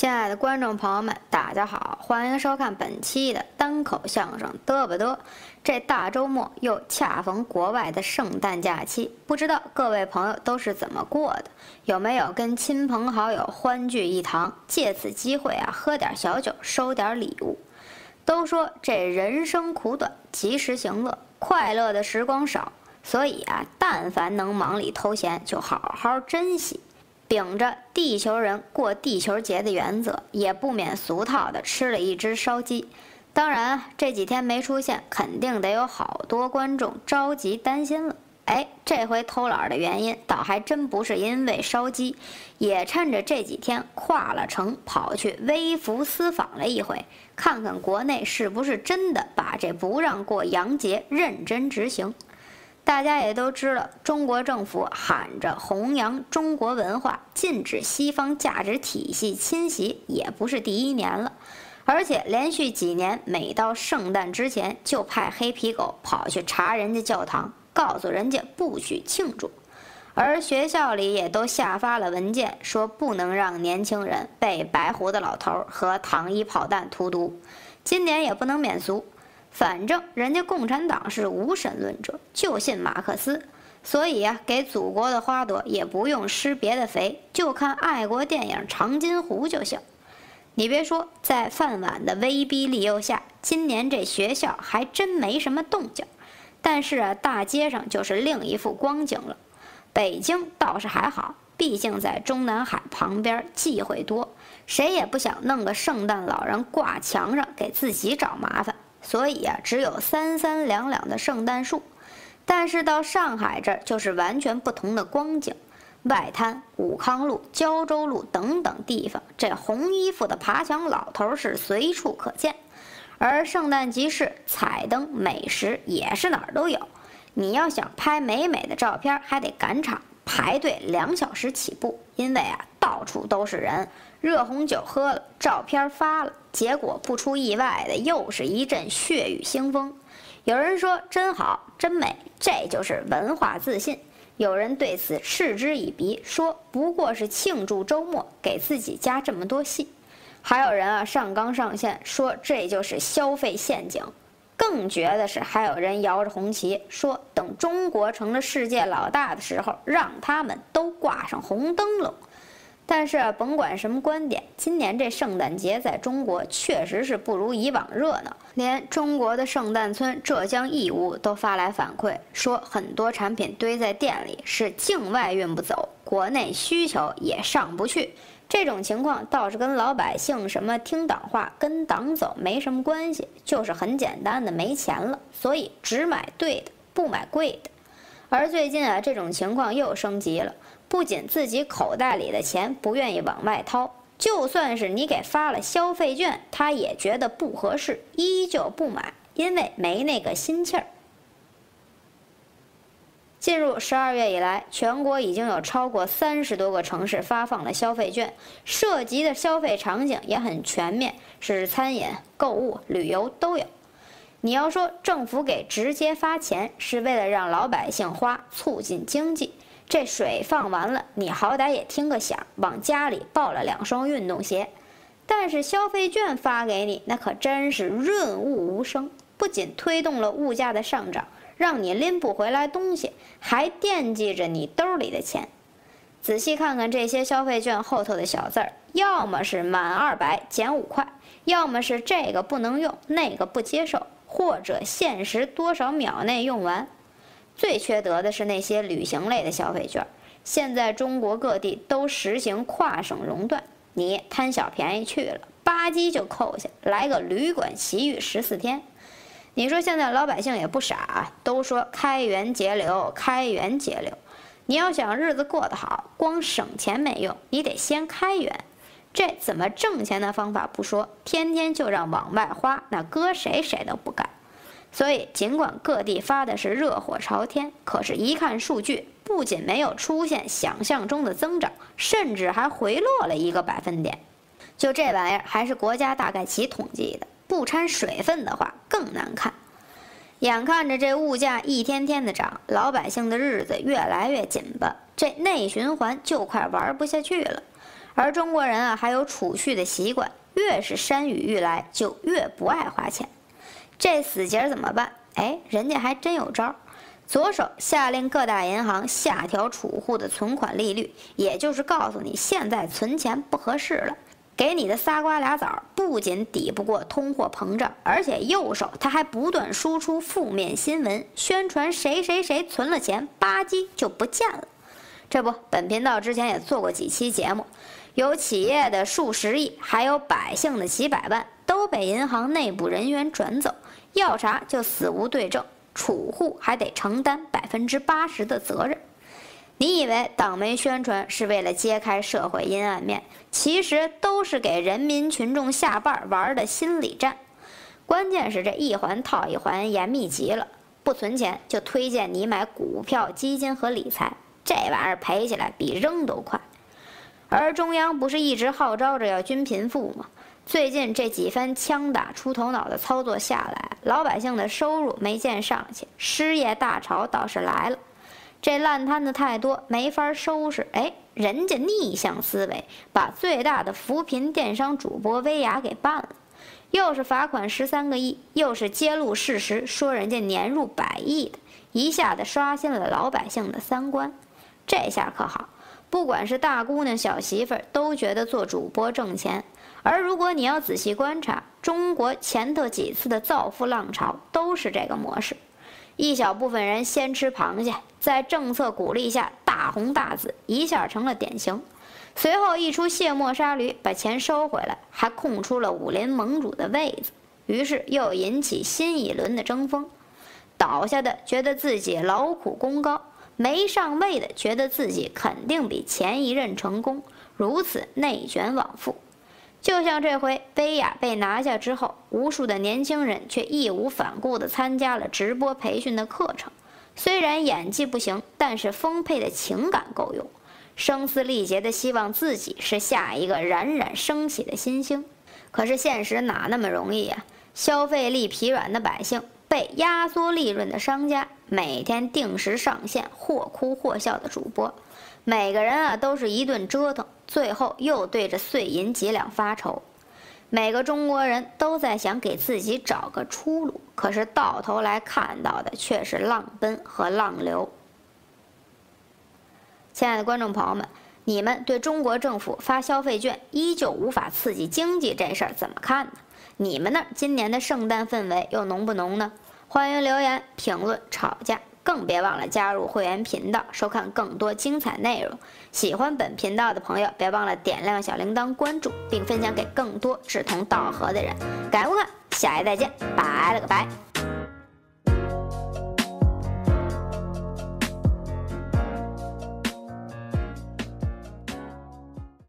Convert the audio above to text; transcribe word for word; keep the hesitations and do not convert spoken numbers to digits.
亲爱的观众朋友们，大家好，欢迎收看本期的单口相声嘚吧嘚。这大周末又恰逢国外的圣诞假期，不知道各位朋友都是怎么过的？有没有跟亲朋好友欢聚一堂，借此机会啊喝点小酒，收点礼物？都说这人生苦短，及时行乐，快乐的时光少，所以啊，但凡能忙里偷闲，就好好珍惜。 秉着地球人过地球节的原则，也不免俗套的吃了一只烧鸡。当然啊，这几天没出现，肯定得有好多观众着急担心了。哎，这回偷懒的原因倒还真不是因为烧鸡，也趁着这几天跨了城跑去微服私访了一回，看看国内是不是真的把这不让过洋节认真执行。 大家也都知道，中国政府喊着弘扬中国文化，禁止西方价值体系侵袭，也不是第一年了。而且连续几年，每到圣诞之前，就派黑皮狗跑去查人家教堂，告诉人家不许庆祝。而学校里也都下发了文件，说不能让年轻人被白胡子老头和糖衣炮弹荼毒。今年也不能免俗。 反正人家共产党是无神论者，就信马克思，所以呀、啊，给祖国的花朵也不用施别的肥，就看爱国电影《长津湖》就行。你别说，在饭碗的威逼利诱下，今年这学校还真没什么动静，但是啊，大街上就是另一副光景了。北京倒是还好，毕竟在中南海旁边，忌讳多，谁也不想弄个圣诞老人挂墙上，给自己找麻烦。 所以啊，只有三三两两的圣诞树，但是到上海这儿就是完全不同的光景。外滩、武康路、胶州路等等地方，这红衣服的爬墙老头是随处可见，而圣诞集市、彩灯、美食也是哪儿都有。你要想拍美美的照片，还得赶场排队，两小时起步，因为啊，到处都是人。 热红酒喝了，照片发了，结果不出意外的又是一阵血雨腥风。有人说真好，真美，这就是文化自信；有人对此嗤之以鼻，说不过是庆祝周末，给自己加这么多戏；还有人啊上纲上线，说这就是消费陷阱。更绝的是，还有人摇着红旗，说等中国成了世界老大的时候，让他们都挂上红灯笼。 但是啊，甭管什么观点，今年这圣诞节在中国确实是不如以往热闹。连中国的圣诞村浙江义乌都发来反馈，说很多产品堆在店里是境外运不走，国内需求也上不去。这种情况倒是跟老百姓什么听党话、跟党走没什么关系，就是很简单的没钱了，所以只买对的，不买贵的。而最近啊，这种情况又升级了。 不仅自己口袋里的钱不愿意往外掏，就算是你给发了消费券，他也觉得不合适，依旧不买，因为没那个心气儿。进入十二月以来，全国已经有超过三十多个城市发放了消费券，涉及的消费场景也很全面，是餐饮、购物、旅游都有。 你要说政府给直接发钱是为了让老百姓花，促进经济，这水放完了，你好歹也听个响，往家里抱了两双运动鞋。但是消费券发给你，那可真是润物无声，不仅推动了物价的上涨，让你拎不回来东西，还惦记着你兜里的钱。仔细看看这些消费券后头的小字儿，要么是满二百减五块，要么是这个不能用，那个不接受。 或者限时多少秒内用完，最缺德的是那些旅行类的消费券。现在中国各地都实行跨省熔断，你贪小便宜去了，吧唧就扣下，来个旅馆奇遇十四天。你说现在老百姓也不傻啊，都说开源节流，开源节流。你要想日子过得好，光省钱没用，你得先开源。 这怎么挣钱的方法不说，天天就让往外花，那搁谁谁都不干。所以，尽管各地发的是热火朝天，可是，一看数据，不仅没有出现想象中的增长，甚至还回落了一个百分点。就这玩意儿，还是国家大概其统计的，不掺水分的话更难看。眼看着这物价一天天的涨，老百姓的日子越来越紧巴，这内循环就快玩不下去了。而中国人啊还有储蓄的习惯，越是山雨欲来就越不爱花钱。这死结怎么办？哎，人家还真有招。 左手下令各大银行下调储户的存款利率，也就是告诉你现在存钱不合适了。给你的仨瓜俩枣，不仅抵不过通货膨胀，而且右手他还不断输出负面新闻，宣传谁谁谁存了钱，吧唧就不见了。这不，本频道之前也做过几期节目，有企业的数十亿，还有百姓的几百万，都被银行内部人员转走，要查就死无对证。 储户还得承担百分之八十的责任。你以为党媒宣传是为了揭开社会阴暗面，其实都是给人民群众下绊玩的心理战。关键是这一环套一环，严密极了。不存钱就推荐你买股票、基金和理财，这玩意儿赔起来比扔都快。而中央不是一直号召着要均贫富吗？ 最近这几番枪打出头脑的操作下来，老百姓的收入没见上去，失业大潮倒是来了。这烂摊子太多，没法收拾。哎，人家逆向思维，把最大的扶贫电商主播薇娅给办了，又是罚款十三个亿，又是揭露事实说人家年入百亿的，一下子刷新了老百姓的三观。这下可好，不管是大姑娘小媳妇儿，都觉得做主播挣钱。 而如果你要仔细观察，中国前头几次的造富浪潮都是这个模式：一小部分人先吃螃蟹，在政策鼓励下大红大紫，一下成了典型；随后一出卸磨杀驴，把钱收回来，还空出了武林盟主的位子，于是又引起新一轮的争锋。倒下的觉得自己劳苦功高，没上位的觉得自己肯定比前一任成功，如此内卷往复。 就像这回薇娅被拿下之后，无数的年轻人却义无反顾地参加了直播培训的课程。虽然演技不行，但是丰沛的情感够用，声嘶力竭地希望自己是下一个冉冉升起的新星。可是现实哪那么容易啊？消费力疲软的百姓，被压缩利润的商家，每天定时上线或哭或笑的主播，每个人啊都是一顿折腾。 最后又对着碎银几两发愁，每个中国人都在想给自己找个出路，可是到头来看到的却是浪奔和浪流。亲爱的观众朋友们，你们对中国政府发消费券依旧无法刺激经济这事儿怎么看呢？你们那儿今年的圣诞氛围又浓不浓呢？欢迎留言、评论、吵架。 更别忘了加入会员频道，收看更多精彩内容。喜欢本频道的朋友，别忘了点亮小铃铛、关注，并分享给更多志同道合的人。感恩观看，下期再见，拜了个拜。